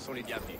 Sont les bienvenus.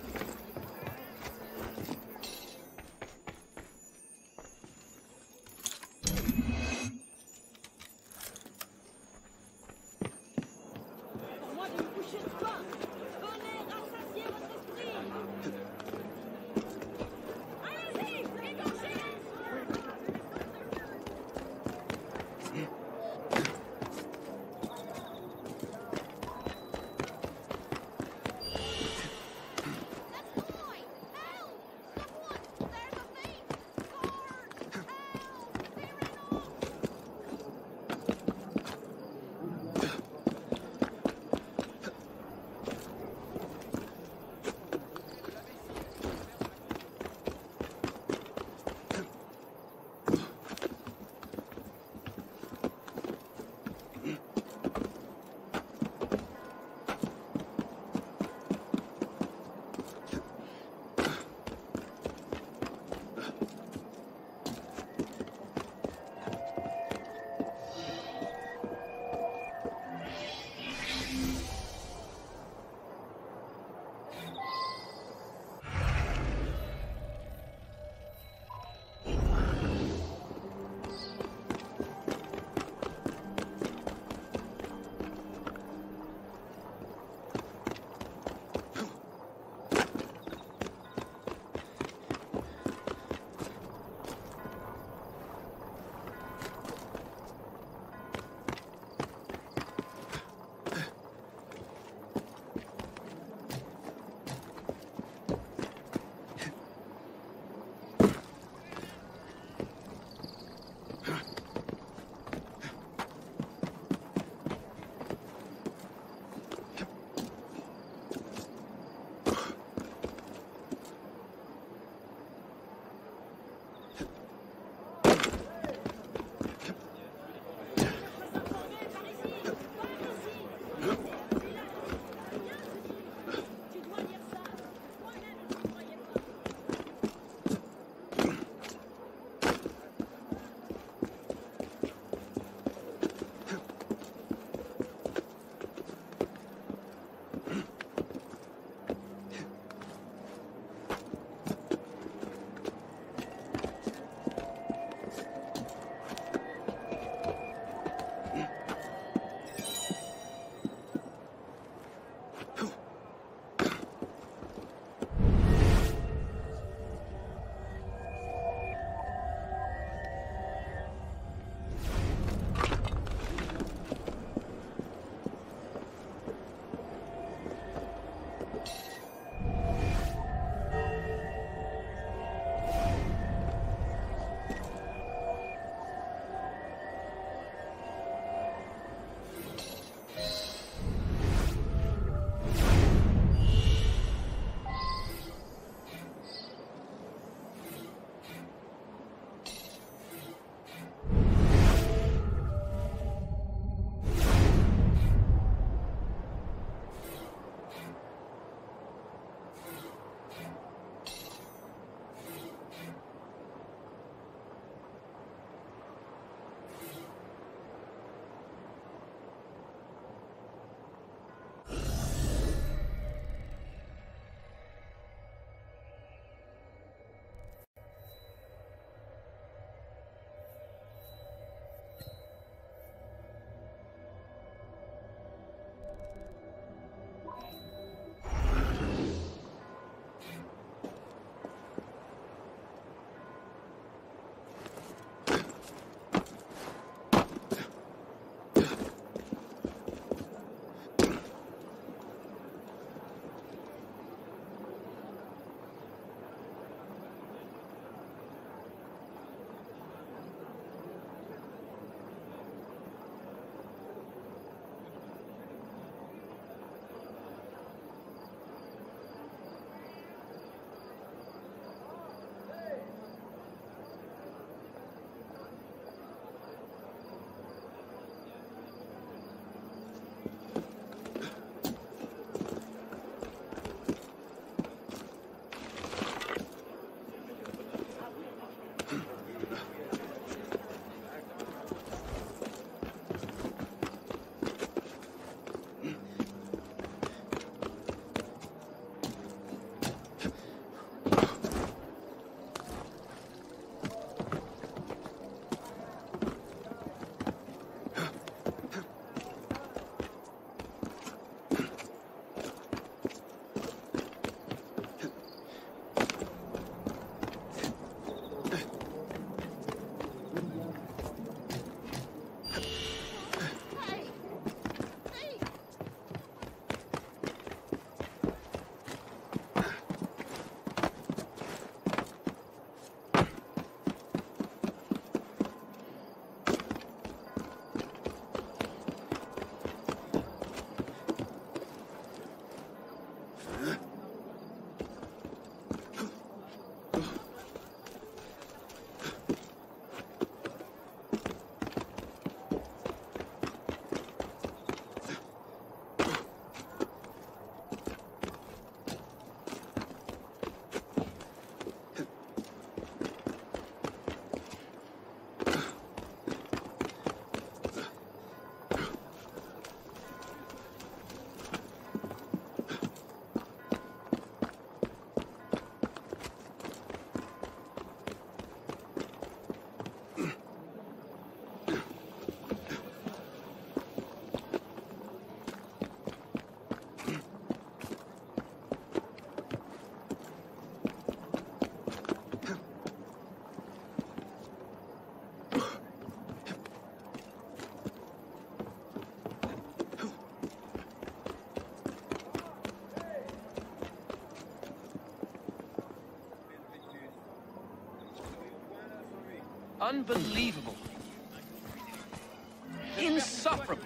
Unbelievable. Insufferable.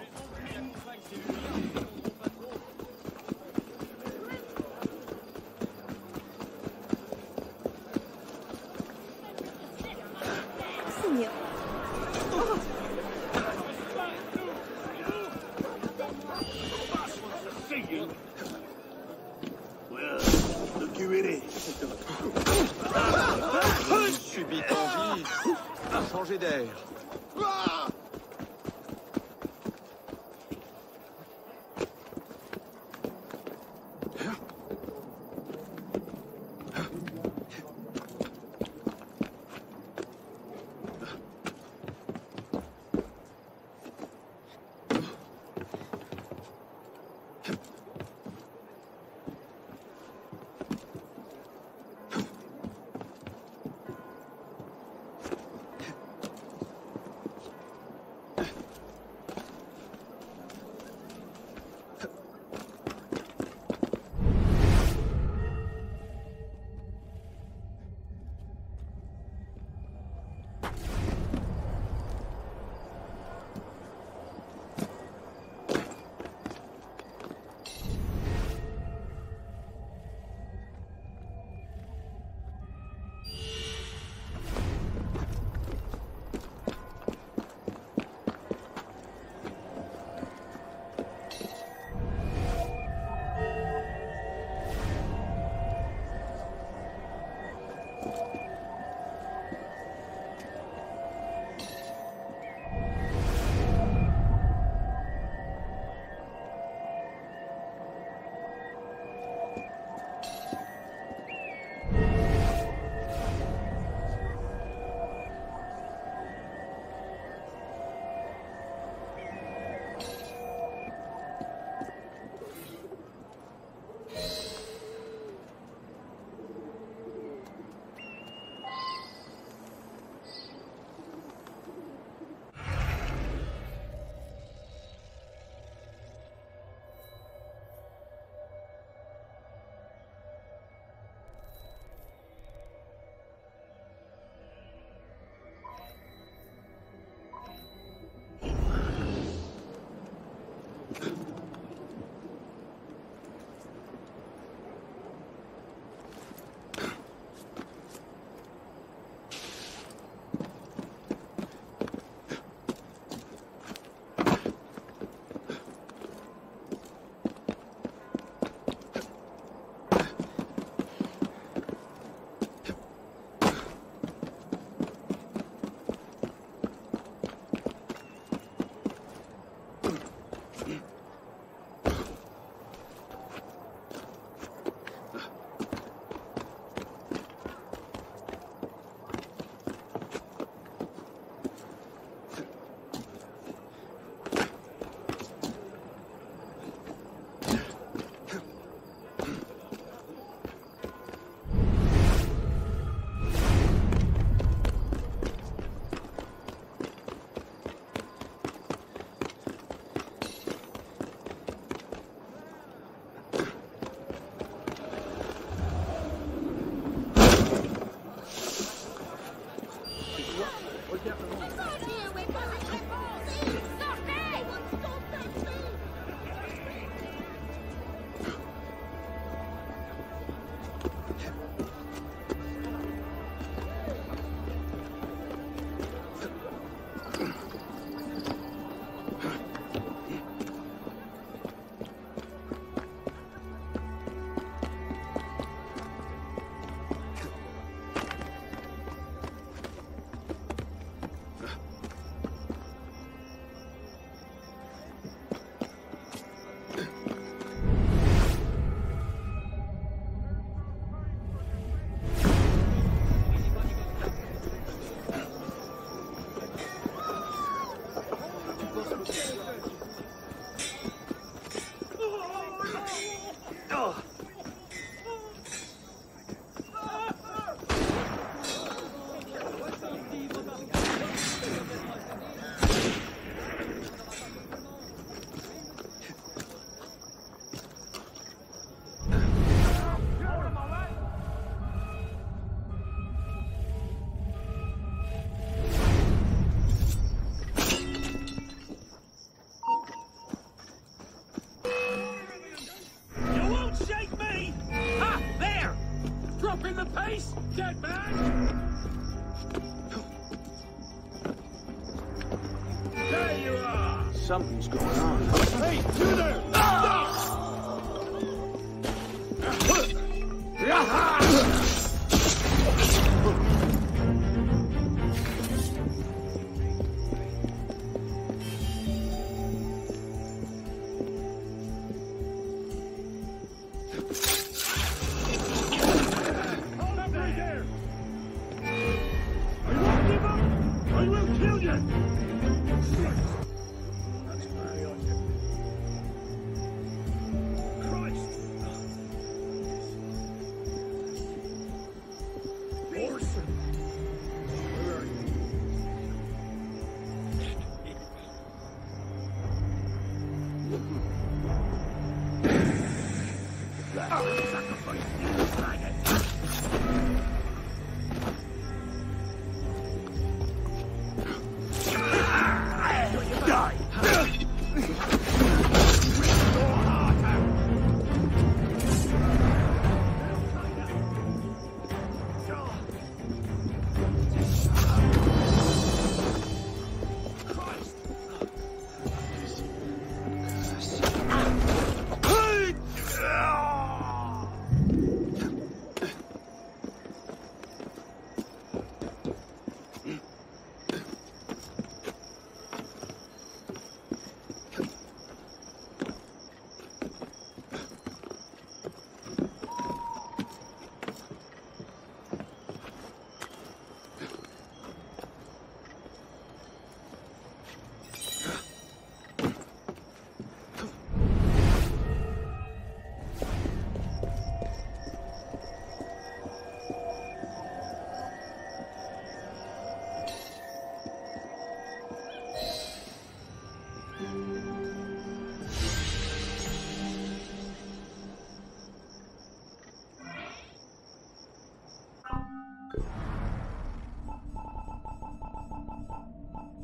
Something's going on. Hey, you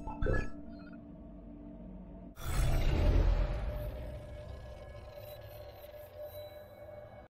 there!